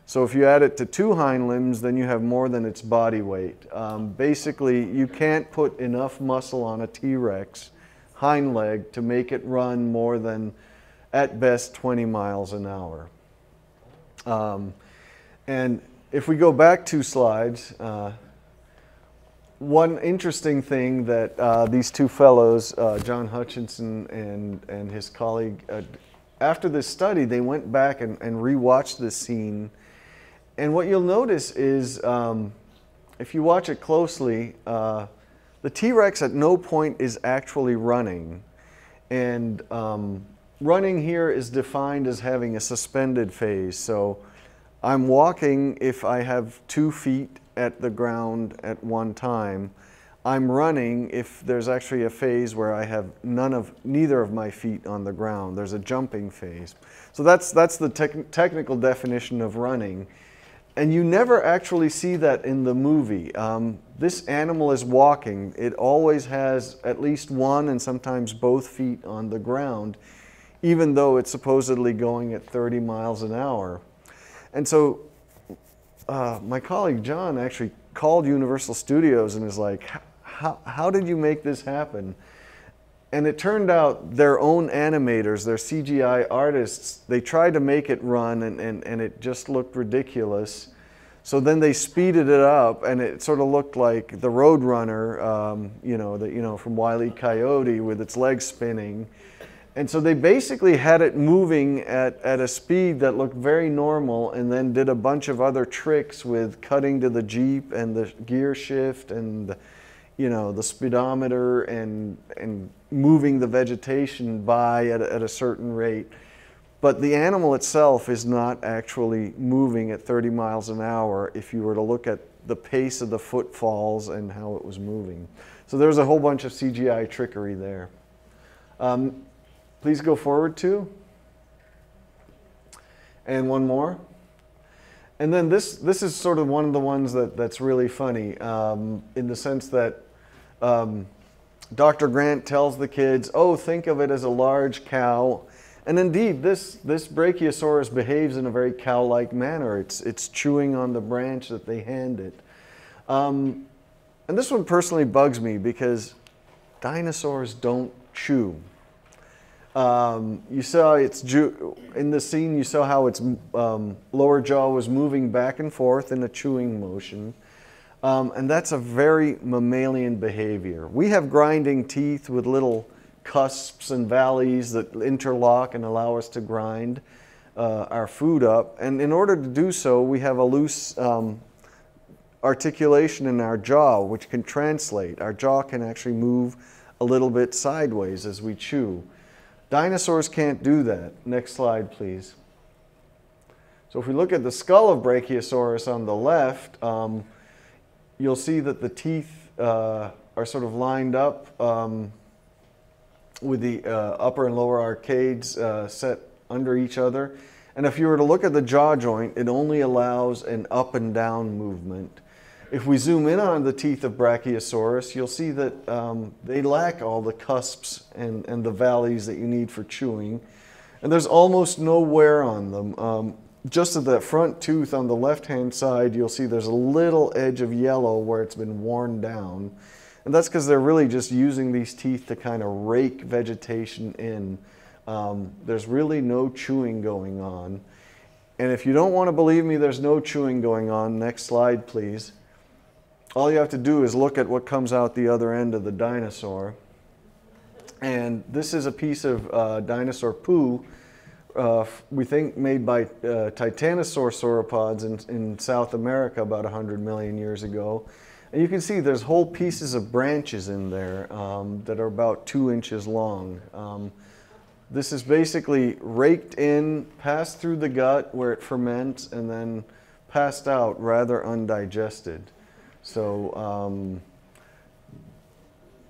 So if you add it to two hind limbs, then you have more than its body weight. Um, basically, you can't put enough muscle on a T-Rex hind leg to make it run more than, at best, twenty miles an hour. Um, and if we go back two slides, uh, one interesting thing that uh, these two fellows, uh, John Hutchinson and, and his colleague, uh, after this study, they went back and, and re-watched this scene. And what you'll notice is, um, if you watch it closely, uh, the T-Rex at no point is actually running. And um, running here is defined as having a suspended phase. So I'm walking if I have two feet at the ground at one time. I'm running if there's actually a phase where I have none of, neither of my feet on the ground. There's a jumping phase. So that's, that's the tec- technical definition of running. And you never actually see that in the movie. Um, this animal is walking. It always has at least one and sometimes both feet on the ground, even though it's supposedly going at thirty miles an hour. And so uh, my colleague John actually called Universal Studios and is like, how, how did you make this happen? And it turned out their own animators, their C G I artists, they tried to make it run and, and, and it just looked ridiculous. So then they speeded it up and it sort of looked like the Road Runner, um, you know, the, you know, from Wile E. Coyote with its legs spinning. And so they basically had it moving at, at a speed that looked very normal, and then did a bunch of other tricks with cutting to the Jeep and the gear shift and, you know, the speedometer and, and moving the vegetation by at, at a certain rate. But the animal itself is not actually moving at thirty miles an hour if you were to look at the pace of the footfalls and how it was moving. So there's a whole bunch of C G I trickery there. Um, Please go forward to. and one more. And then this, this is sort of one of the ones that, that's really funny um, in the sense that um, Doctor Grant tells the kids, oh, think of it as a large cow. And indeed, this, this Brachiosaurus behaves in a very cow-like manner. It's, it's chewing on the branch that they hand it. Um, and this one personally bugs me because dinosaurs don't chew. Um, you saw it's, in the scene, you saw how its um, lower jaw was moving back and forth in a chewing motion. Um, and that's a very mammalian behavior. We have grinding teeth with little cusps and valleys that interlock and allow us to grind uh, our food up. And in order to do so, we have a loose um, articulation in our jaw, which can translate. Our jaw can actually move a little bit sideways as we chew. Dinosaurs can't do that. Next slide, please. So if we look at the skull of Brachiosaurus on the left, um, you'll see that the teeth uh, are sort of lined up um, with the uh, upper and lower arcades uh, set under each other. And if you were to look at the jaw joint, it only allows an up and down movement. If we zoom in on the teeth of Brachiosaurus, you'll see that um, they lack all the cusps and, and the valleys that you need for chewing. And there's almost no wear on them. Um, just at that front tooth on the left-hand side, you'll see there's a little edge of yellow where it's been worn down. And that's because they're really just using these teeth to kind of rake vegetation in. Um, there's really no chewing going on. And if you don't want to believe me, there's no chewing going on. Next slide, please. All you have to do is look at what comes out the other end of the dinosaur. And this is a piece of uh, dinosaur poo, uh, we think made by uh, titanosaur sauropods in, in South America about one hundred million years ago. And you can see there's whole pieces of branches in there um, that are about two inches long. Um, this is basically raked in, passed through the gut where it ferments, and then passed out rather undigested. So um,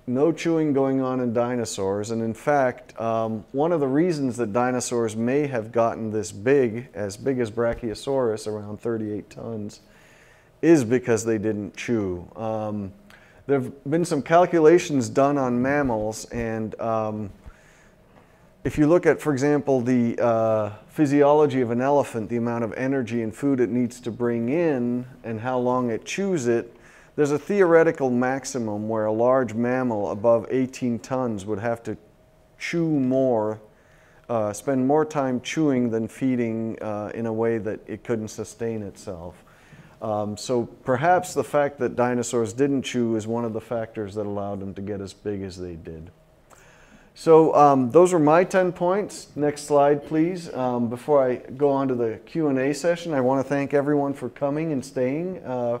no chewing going on in dinosaurs. And in fact, um, one of the reasons that dinosaurs may have gotten this big, as big as Brachiosaurus, around thirty-eight tons, is because they didn't chew. Um, there have been some calculations done on mammals, and um, if you look at, for example, the uh, physiology of an elephant, the amount of energy and food it needs to bring in and how long it chews it, there's a theoretical maximum where a large mammal above eighteen tons would have to chew more, uh, spend more time chewing than feeding uh, in a way that it couldn't sustain itself. Um, so perhaps the fact that dinosaurs didn't chew is one of the factors that allowed them to get as big as they did. So um, those were my ten points. Next slide, please. Um, before I go on to the Q and A session, I want to thank everyone for coming and staying. Uh,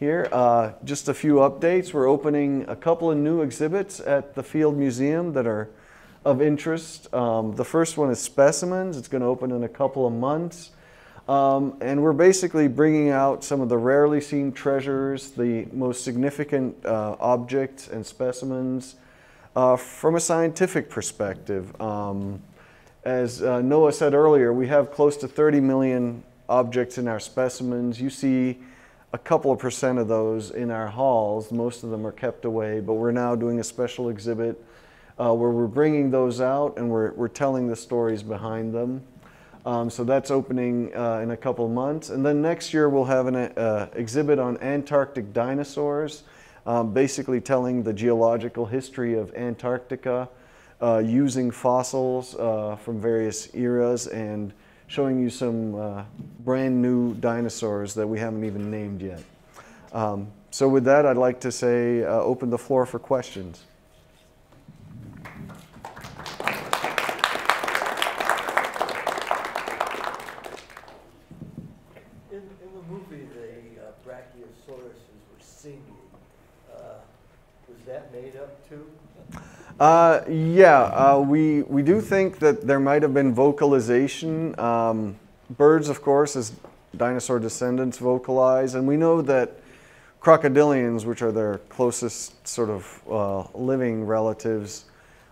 Here, uh, just a few updates. We're opening a couple of new exhibits at the Field Museum that are of interest. Um, the first one is specimens. It's going to open in a couple of months. Um, and we're basically bringing out some of the rarely seen treasures, the most significant uh, objects and specimens uh, from a scientific perspective. Um, as uh, Noah said earlier, we have close to thirty million objects in our specimens. You see a couple of percent of those in our halls. Most of them are kept away, but we're now doing a special exhibit uh, where we're bringing those out and we're, we're telling the stories behind them. Um, so that's opening uh, in a couple of months. And then next year we'll have an uh, exhibit on Antarctic dinosaurs, um, basically telling the geological history of Antarctica uh, using fossils uh, from various eras and showing you some uh, brand new dinosaurs that we haven't even named yet. Um, so with that, I'd like to say, uh, open the floor for questions. In, in the movie, the uh, Brachiosauruses were singing. Uh, was that made up too? Uh, yeah, uh, we, we do think that there might have been vocalization. Um, birds, of course, as dinosaur descendants vocalize, and we know that crocodilians, which are their closest sort of uh, living relatives,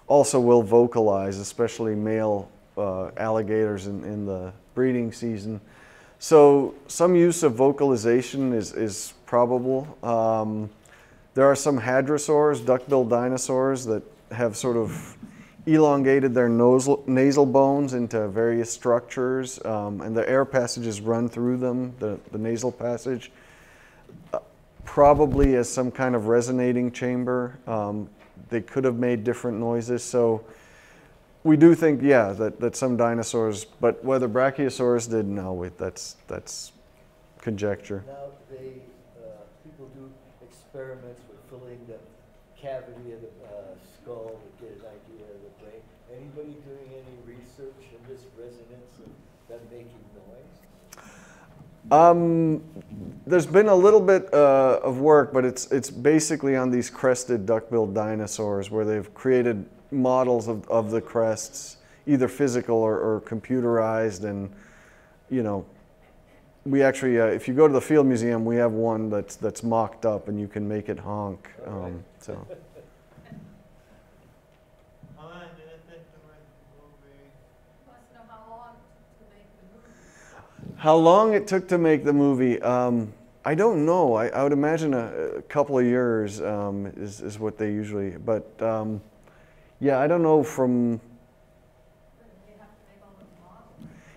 also will vocalize, especially male uh, alligators in, in the breeding season. So some use of vocalization is, is probable. Um, there are some hadrosaurs, duck-billed dinosaurs, that have sort of elongated their nasal, nasal bones into various structures, um, and the air passages run through them, the, the nasal passage, uh, probably as some kind of resonating chamber. Um, they could have made different noises. So we do think, yeah, that, that some dinosaurs, but whether Brachiosaurus did, no, we, that's, that's conjecture. Now, they, uh, people do experiments with filling the cavity of the uh, skull to get an idea of the brain. Anybody doing any research in this resonance of them making noise? Um, there's been a little bit uh, of work, but it's, it's basically on these crested duck-billed dinosaurs where they've created models of, of the crests, either physical or, or computerized. And, you know, we actually, uh, if you go to the Field Museum, we have one that's, that's mocked up and you can make it honk. Um, so. How long it took to make the movie? Um, I don't know. I, I would imagine a, a couple of years um, is, is what they usually, but um, yeah, I don't know from...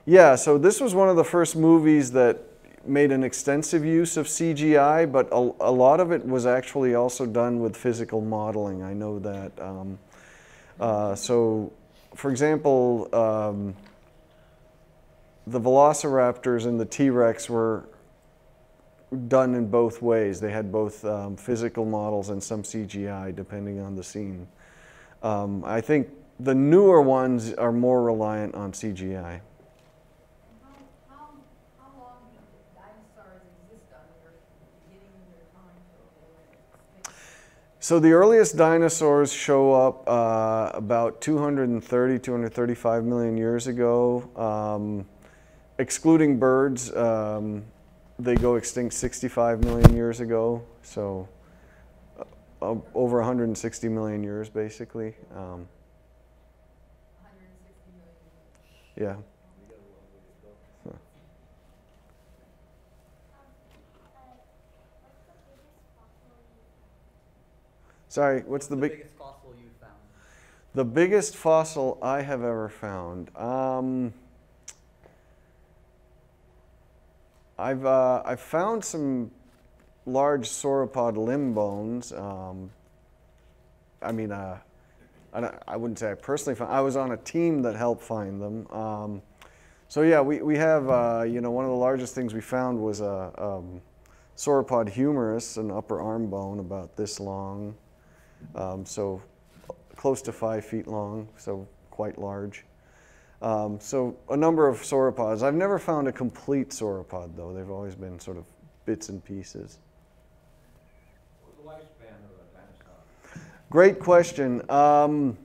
Yeah, so this was one of the first movies that made an extensive use of C G I, but a, a lot of it was actually also done with physical modeling. I know that. Um, uh, so, for example, um, the Velociraptors and the T-Rex were done in both ways. They had both um, physical models and some C G I, depending on the scene. Um, I think the newer ones are more reliant on C G I. How, how, how long did dinosaurs exist on Earth, beginning of their time? So the earliest dinosaurs show up uh, about two hundred thirty, two hundred thirty-five million years ago. Um, excluding birds, um, they go extinct sixty-five million years ago. So over one hundred sixty million years, basically. Um, yeah. Huh. Sorry, what's the, the big biggest fossil you found? The biggest fossil I have ever found. Um, I've uh, I've found some large sauropod limb bones. Um, I mean, uh, I, don't, I wouldn't say I personally found. I was on a team that helped find them. Um, so yeah, we we have uh, you know, one of the largest things we found was a um, sauropod humerus, an upper arm bone about this long, um, so close to five feet long, so quite large. Um, so a number of sauropods. I've never found a complete sauropod though. They've always been sort of bits and pieces. Great question. Um,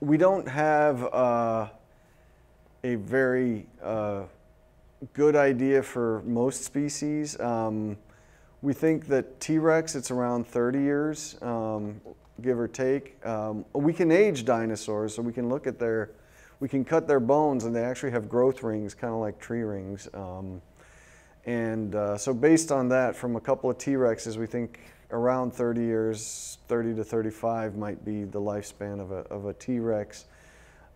we don't have uh, a very uh, good idea for most species. Um, we think that T-Rex, it's around thirty years, um, give or take. Um, we can age dinosaurs, so we can look at their, we can cut their bones and they actually have growth rings, kind of like tree rings. Um, and uh, so based on that, from a couple of T-Rexes, we think around thirty years, thirty to thirty-five might be the lifespan of a, of a T-Rex.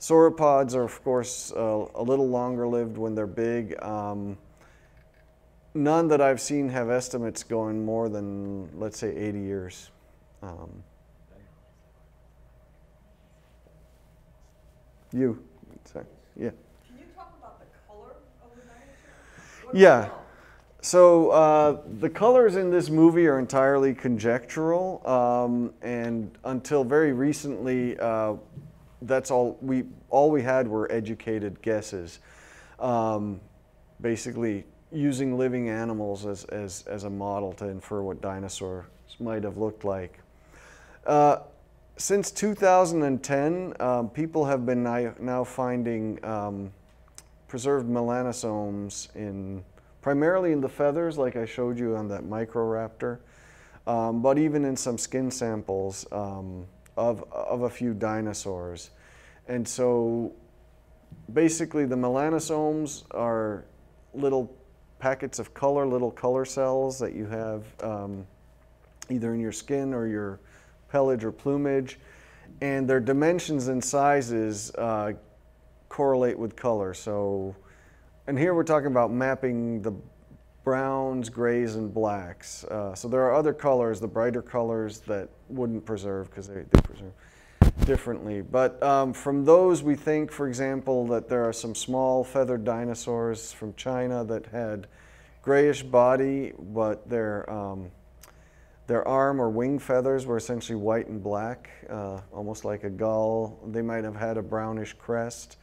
Sauropods are, of course, uh, a little longer lived when they're big. Um, none that I've seen have estimates going more than, let's say, eighty years. Um, you, sorry, yeah. Can you talk about the color of the dinosaur? Yeah. So uh, the colors in this movie are entirely conjectural, um, and until very recently, uh, that's all we all we had were educated guesses, um, basically using living animals as, as as a model to infer what dinosaurs might have looked like. Uh, since two thousand ten, um, people have been now finding um, preserved melanosomes in, primarily in the feathers, like I showed you on that Microraptor, um, but even in some skin samples um, of, of a few dinosaurs. And so basically the melanosomes are little packets of color, little color cells that you have um, either in your skin or your pelage or plumage, and their dimensions and sizes uh, correlate with color. So, and here we're talking about mapping the browns, grays, and blacks. Uh, so there are other colors, the brighter colors that wouldn't preserve because they, they preserve differently. But um, from those we think, for example, that there are some small feathered dinosaurs from China that had grayish body, but their, um, their arm or wing feathers were essentially white and black, uh, almost like a gull. They might have had a brownish crest.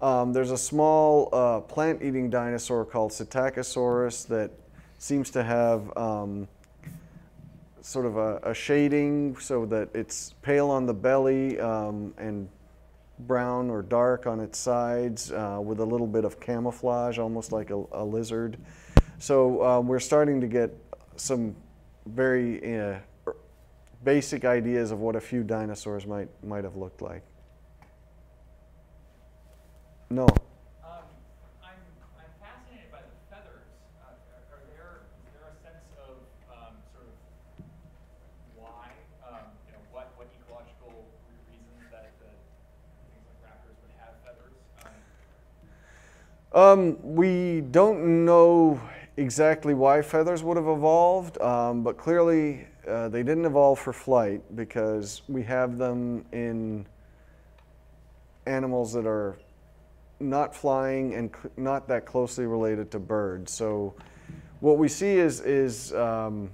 Um, there's a small uh, plant-eating dinosaur called Psittacosaurus that seems to have um, sort of a, a shading so that it's pale on the belly um, and brown or dark on its sides uh, with a little bit of camouflage, almost like a, a lizard. So uh, we're starting to get some very uh, basic ideas of what a few dinosaurs might, might have looked like. No. Um, I'm, I'm fascinated by the feathers. Uh, are, are there, is there a sense of um, sort of why, um, you know, what, what ecological reasons that the things like raptors would have feathers? Um, um, we don't know exactly why feathers would have evolved, um, but clearly uh, they didn't evolve for flight because we have them in animals that are not flying and not that closely related to birds. So what we see is, is um,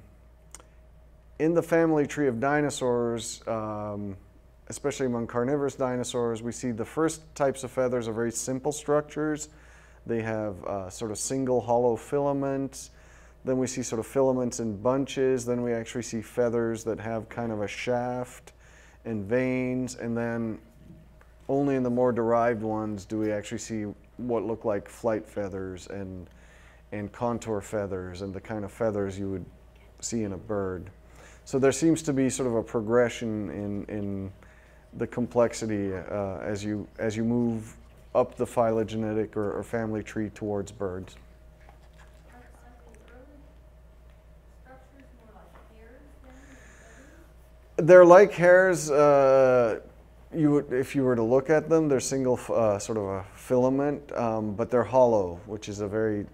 in the family tree of dinosaurs, um, especially among carnivorous dinosaurs, we see the first types of feathers are very simple structures. They have uh, sort of single hollow filaments. Then we see sort of filaments in bunches. Then we actually see feathers that have kind of a shaft and veins, and then only in the more derived ones do we actually see what look like flight feathers and, and contour feathers and the kind of feathers you would see in a bird. So there seems to be sort of a progression in, in the complexity uh, as, you, as you move up the phylogenetic or, or family tree towards birds. They're like hairs. Uh, You would, if you were to look at them, they're single uh, sort of a filament, um, but they're hollow, which is a very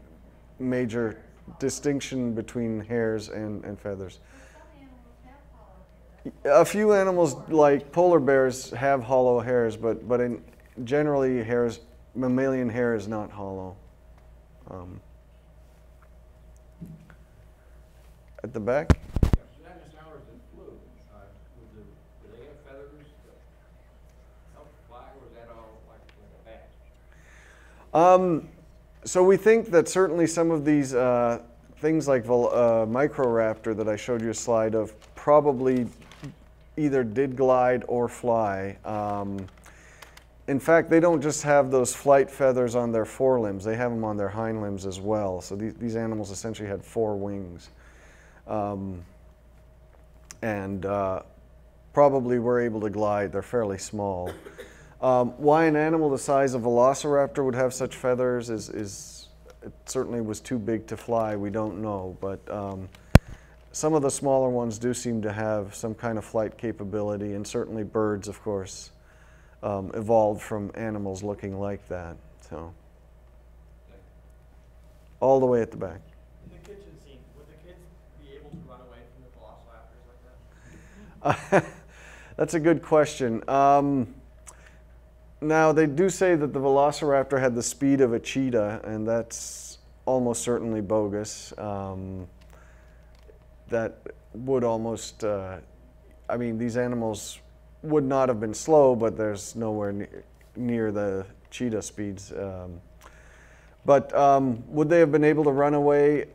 major distinction between hairs and, and feathers. A few animals, like polar bears, have hollow hairs, but, but in generally hairs, mammalian hair is not hollow. Um, at the back? Um, so we think that certainly some of these uh, things like uh, Microraptor that I showed you a slide of probably either did glide or fly. Um, in fact, they don't just have those flight feathers on their forelimbs, they have them on their hind limbs as well. So these, these animals essentially had four wings. Um, and uh, probably were able to glide, they're fairly small. Um, why an animal the size of Velociraptor would have such feathers is, is it certainly was too big to fly, we don't know, but um, some of the smaller ones do seem to have some kind of flight capability, and certainly birds, of course, um, evolved from animals looking like that. So, all the way at the back. In the kitchen scene, would the kids be able to run away from the Velociraptors like that? Uh, that's a good question. Um, Now, they do say that the Velociraptor had the speed of a cheetah, and that's almost certainly bogus. Um, that would almost, uh, I mean, these animals would not have been slow, but there's nowhere ne near the cheetah speeds. Um, but um, would they have been able to run away?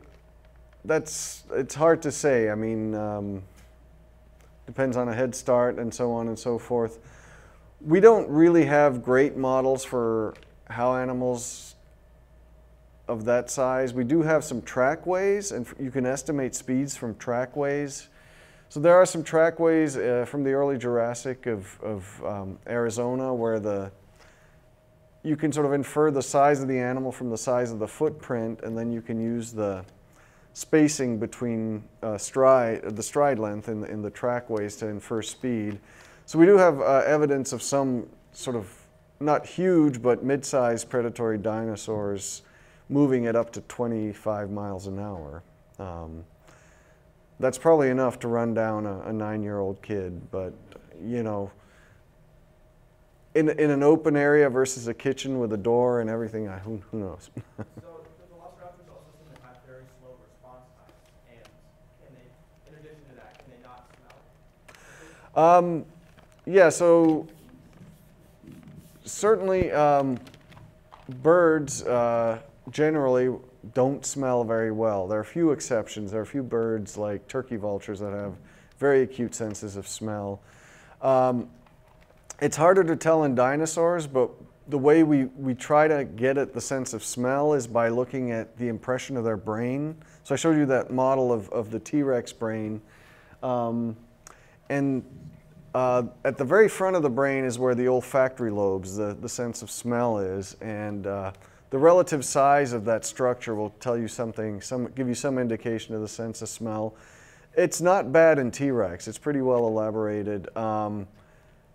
That's, it's hard to say. I mean, um, depends on a head start and so on and so forth. We don't really have great models for how animals of that size. We do have some trackways, and you can estimate speeds from trackways. So there are some trackways uh, from the early Jurassic of, of um, Arizona where the you can sort of infer the size of the animal from the size of the footprint, and then you can use the spacing between uh, stride, the stride length in the, in the trackways to infer speed. So we do have uh, evidence of some sort of not huge, but mid-sized predatory dinosaurs moving at up to twenty-five miles an hour. Um, that's probably enough to run down a, a nine-year-old kid, but you know, in, in an open area versus a kitchen with a door and everything, I, who, who knows? Um, yeah, so certainly um, birds uh, generally don't smell very well. There are a few exceptions. There are a few birds like turkey vultures that have very acute senses of smell. Um, it's harder to tell in dinosaurs, but the way we, we try to get at the sense of smell is by looking at the impression of their brain. So I showed you that model of, of the T-Rex brain. Um, And uh, at the very front of the brain is where the olfactory lobes, the, the sense of smell is, and uh, the relative size of that structure will tell you something, some, give you some indication of the sense of smell. It's not bad in T-Rex, it's pretty well elaborated. Um,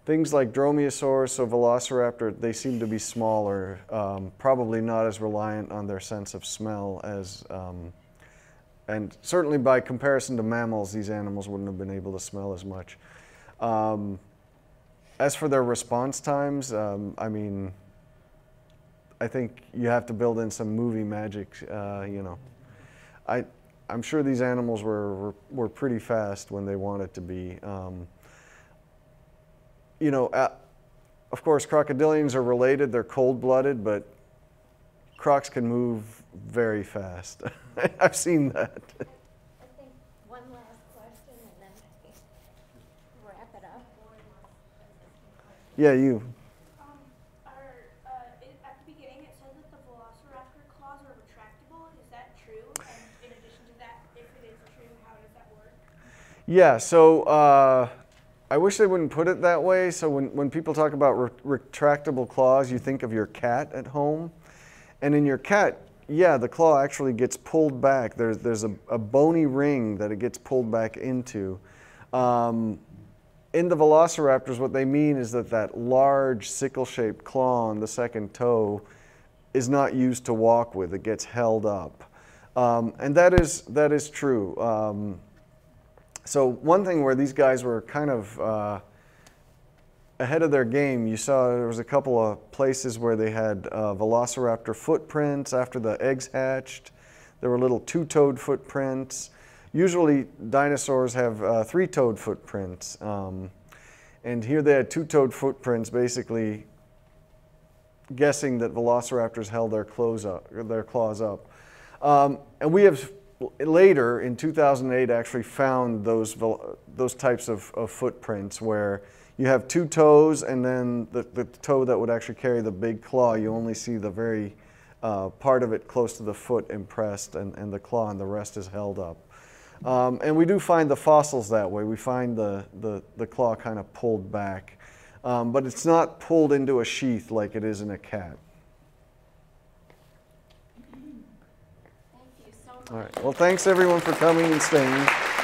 things like dromaeosaurs or Velociraptor, they seem to be smaller, um, probably not as reliant on their sense of smell as um, and certainly by comparison to mammals, these animals wouldn't have been able to smell as much. Um, as for their response times, um, I mean, I think you have to build in some movie magic, uh, you know. I, I'm sure these animals were, were, were pretty fast when they wanted to be. Um, you know, uh, of course, crocodilians are related, they're cold-blooded, but crocs can move very fast. I've seen that. I think one last question and then wrap it up. Yeah, you. Um, are, uh, at the beginning it said that the Velociraptor claws are retractable. Is that true? And in addition to that, if it is true, how does that work? Yeah, so uh, I wish they wouldn't put it that way. So when, when people talk about re retractable claws, you think of your cat at home. And in your cat, yeah, the claw actually gets pulled back. There's, there's a, a bony ring that it gets pulled back into. Um, in the velociraptors, what they mean is that that large sickle-shaped claw on the second toe is not used to walk with. It gets held up. Um, and that is, that is true. Um, so one thing where these guys were kind of uh, ahead of their game, you saw there was a couple of places where they had uh, Velociraptor footprints after the eggs hatched. There were little two-toed footprints. Usually dinosaurs have uh, three-toed footprints. Um, and here they had two-toed footprints, basically guessing that Velociraptors held their, clothes up, their claws up. Um, and we have later, in two thousand eight, actually found those, those types of, of footprints where you have two toes, and then the, the toe that would actually carry the big claw, you only see the very uh, part of it close to the foot impressed and, and the claw, and the rest is held up. Um, and we do find the fossils that way. We find the, the, the claw kind of pulled back. Um, but it's not pulled into a sheath like it is in a cat. Thank you so much. All right. Well, thanks everyone for coming and staying.